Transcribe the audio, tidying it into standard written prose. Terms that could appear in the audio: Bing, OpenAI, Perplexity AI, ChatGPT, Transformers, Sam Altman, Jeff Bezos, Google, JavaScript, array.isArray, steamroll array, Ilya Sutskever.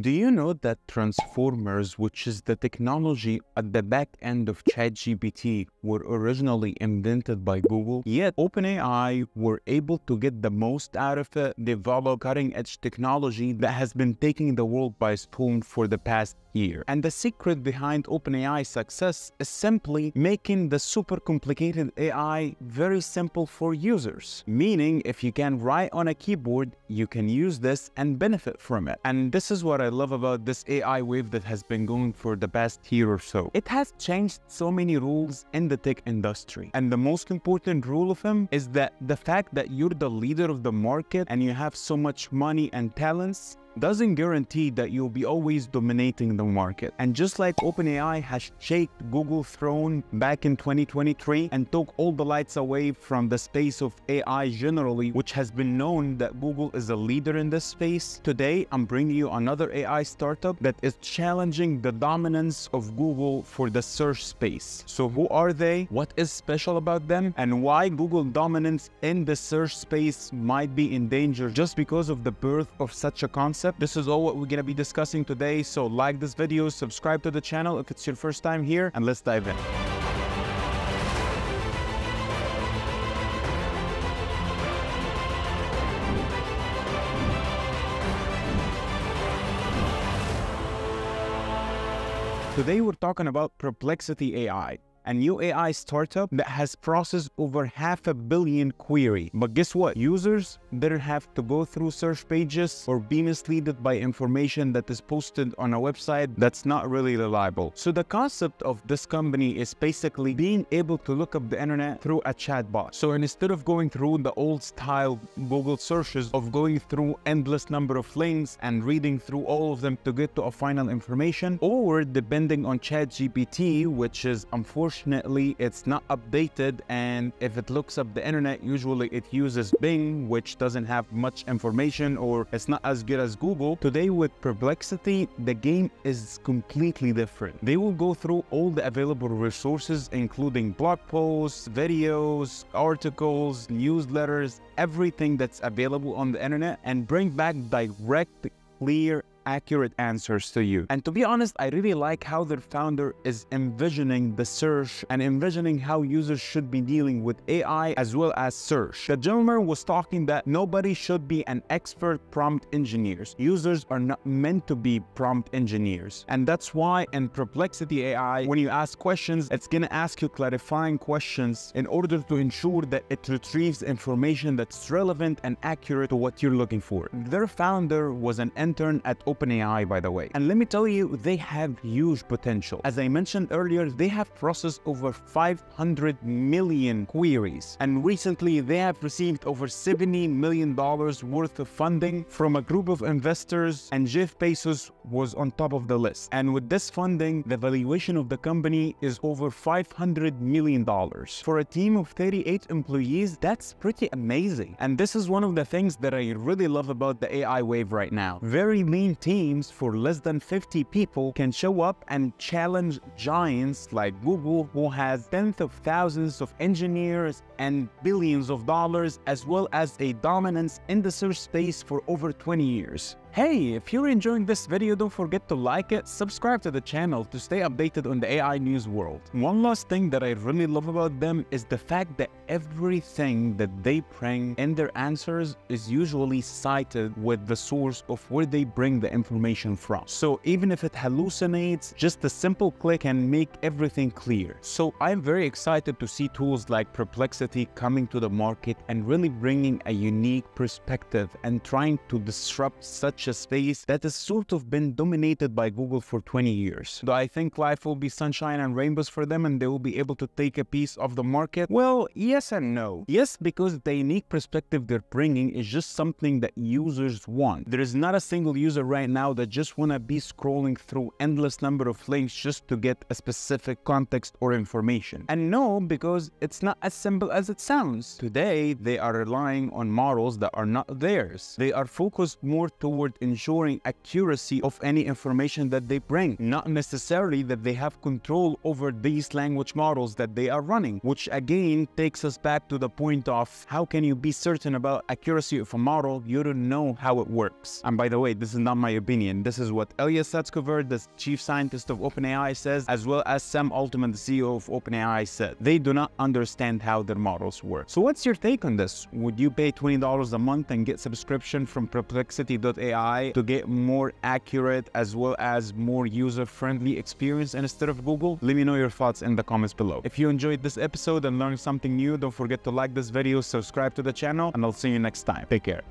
Do you know that Transformers, which is the technology at the back end of ChatGPT, were originally invented by Google? Yet OpenAI were able to get the most out of it, develop cutting-edge technology that has been taking the world by storm for the past year. And the secret behind OpenAI's success is simply making the super complicated AI very simple for users. Meaning, if you can write on a keyboard, you can use this and benefit from it. And this is what I love about this AI wave that has been going for the past year or so. It has changed so many rules in the tech industry, and the most important rule of them is that the fact that you're the leader of the market and you have so much money and talents doesn't guarantee that you'll be always dominating the market. And just like OpenAI has shaked Google's throne back in 2023 and took all the lights away from the space of AI generally, which has been known that Google is a leader in this space, today I'm bringing you another AI startup that is challenging the dominance of Google for the search space. So who are they? What is special about them? And why Google dominance in the search space might be in danger just because of the birth of such a concept? This is all what we're going to be discussing today, so like this video, subscribe to the channel if it's your first time here, and let's dive in. Today we're talking about Perplexity AI, a new AI startup that has processed over 500 million queries. But guess what? Users didn't have to go through search pages or be misled by information that is posted on a website that's not really reliable. So the concept of this company is basically being able to look up the internet through a chatbot. So instead of going through the old style Google searches of going through endless number of links and reading through all of them to get to a final information, or depending on ChatGPT, which is unfortunately it's not updated, and if it looks up the internet, usually it uses Bing, which doesn't have much information, or it's not as good as Google. Today with Perplexity, the game is completely different. They will go through all the available resources, including blog posts, videos, articles, newsletters, everything that's available on the internet, and bring back direct, clear, accurate answers to you. And to be honest, I really like how their founder is envisioning the search and envisioning how users should be dealing with AI as well as search. The gentleman was talking that nobody should be an expert prompt engineers. Users are not meant to be prompt engineers. And that's why in Perplexity AI, when you ask questions, it's going to ask you clarifying questions in order to ensure that it retrieves information that's relevant and accurate to what you're looking for. Their founder was an intern at OpenAI, by the way. And let me tell you, they have huge potential. As I mentioned earlier, they have processed over 500 million queries. And recently, they have received over $70 million worth of funding from a group of investors, and Jeff Bezos was on top of the list. And with this funding, the valuation of the company is over $500 million. For a team of 38 employees, that's pretty amazing. And this is one of the things that I really love about the AI wave right now. Very lean teams for less than 50 people can show up and challenge giants like Google, who has tens of thousands of engineers and billions of dollars, as well as a dominance in the search space for over 20 years. Hey, if you're enjoying this video, don't forget to like it, subscribe to the channel to stay updated on the AI news world. One last thing that I really love about them is the fact that everything that they bring in their answers is usually cited with the source of where they bring the information from. So even if it hallucinates, just a simple click can make everything clear. So I'm very excited to see tools like Perplexity coming to the market and really bringing a unique perspective and trying to disrupt such a space that has sort of been dominated by Google for 20 years. Do I think life will be sunshine and rainbows for them and they will be able to take a piece of the market? Well, yes and no. Yes, because the unique perspective they're bringing is just something that users want. There is not a single user right now that just want to be scrolling through endless number of links just to get a specific context or information. And no, because it's not as simple as it sounds. Today, they are relying on models that are not theirs. They are focused more towards toward ensuring accuracy of any information that they bring, not necessarily that they have control over these language models that they are running, which again takes us back to the point of how can you be certain about accuracy of a model? You don't know how it works. And by the way, this is not my opinion. This is what Ilya Sutskever, the chief scientist of OpenAI, says, as well as Sam Altman, the CEO of OpenAI, said. They do not understand how their models work. So what's your take on this? Would you pay $20 a month and get subscription from Perplexity.ai to get more accurate as well as more user-friendly experience instead of Google? Let me know your thoughts in the comments below. If you enjoyed this episode and learned something new, don't forget to like this video, subscribe to the channel, and I'll see you next time. Take care.